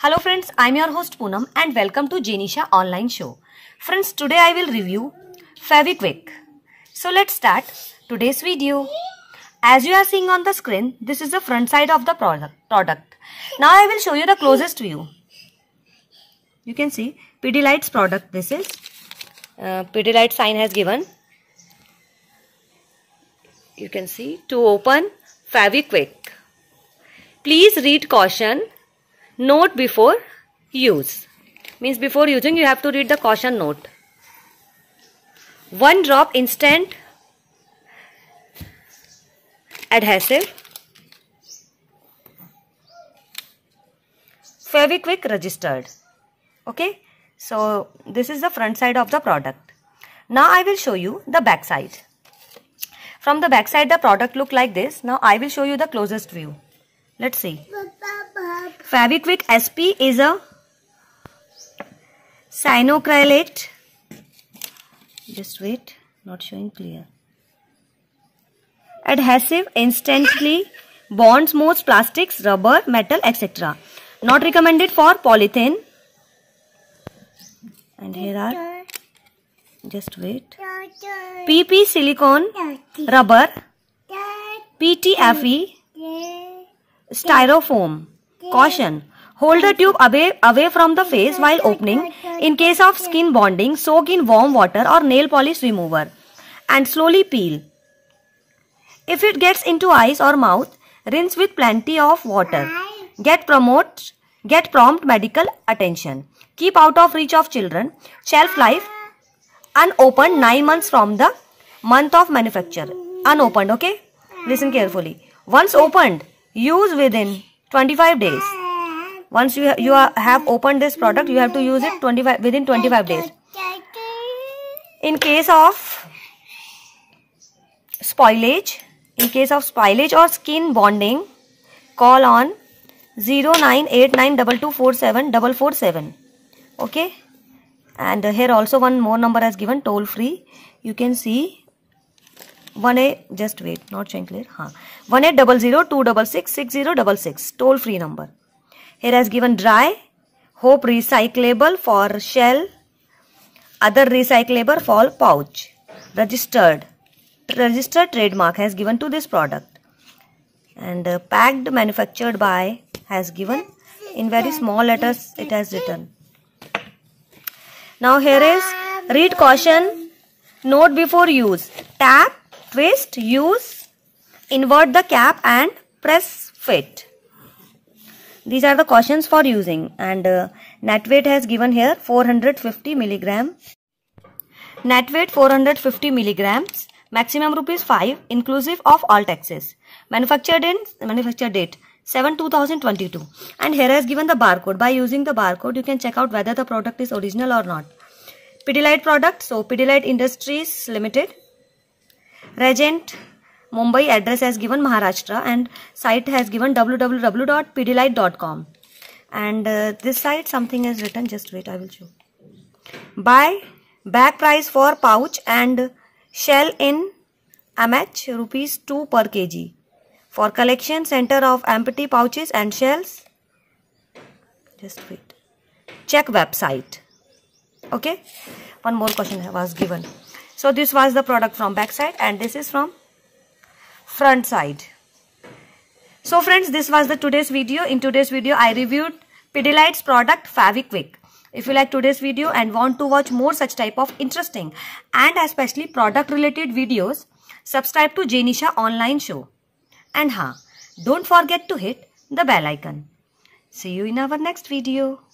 Hello friends, I am your host Poonam and welcome to Jenisha Online Show. Friends, today I will review Fevikwik. So let's start today's video. As you are seeing on the screen, this is the front side of the product. Now I will show you the closest view. You can see Pidilite's product. This is Pidilite sign has given. You can see to open Fevikwik. Please read caution note before use. Means before using you have to read the caution note. 1 drop instant adhesive. Fevikwik registered. Okay. So this is the front side of the product. Now I will show you the back side. From the back side the product look like this. Now I will show you the closest view. Let's see. Fevikwik SP is a cyanoacrylate. Just wait, not showing clear. Adhesive instantly bonds most plastics, rubber, metal, etc. Not recommended for polythene. And here are, just wait, PP silicone, rubber, PTFE, styrofoam. Caution, hold the tube away from the face while opening. In case of skin bonding, soak in warm water or nail polish remover and slowly peel. If it gets into eyes or mouth, rinse with plenty of water. Get prompt medical attention. Keep out of reach of children. Shelf life unopened 9 months from the month of manufacture. Unopened, okay? Listen carefully. Once opened, use within 25 days. Once you have opened this product, you have to use it within 25 days. In case of spoilage, or skin bonding, call on 098922474447. Okay, and here also one more number has given, toll free. You can see. 18, just wait, not showing clear. 1800266606, toll free number. Here has given dry, hope recyclable for shell, other recyclable for pouch. Registered trademark has given to this product. And packed manufactured by has given in very small letters it has written. Now here is read caution note before use. Tap, twist, use, invert the cap and press fit. These are the cautions for using. And net weight has given here 450 milligrams. Net weight 450 milligrams. Maximum ₹5 inclusive of all taxes. Manufacture date 7/2022. And here has given the barcode. By using the barcode you can check out whether the product is original or not. Pidilite product. So Pidilite Industries Limited. Regent Mumbai, address has given Maharashtra, and site has given www.pidilite.com. And this side something is written, just wait, I will show. Buy back price for pouch and shell in MH ₹2 per kg. For collection center of empty pouches and shells, just wait, check website. Okay, one more question was given. So this was the product from back side and this is from front side. So friends, this was the today's video. In today's video I reviewed Pidilite's product Fevikwik. If you like today's video and want to watch more such type of interesting and especially product related videos, subscribe to Jenisha Online Show. And don't forget to hit the bell icon. See you in our next video.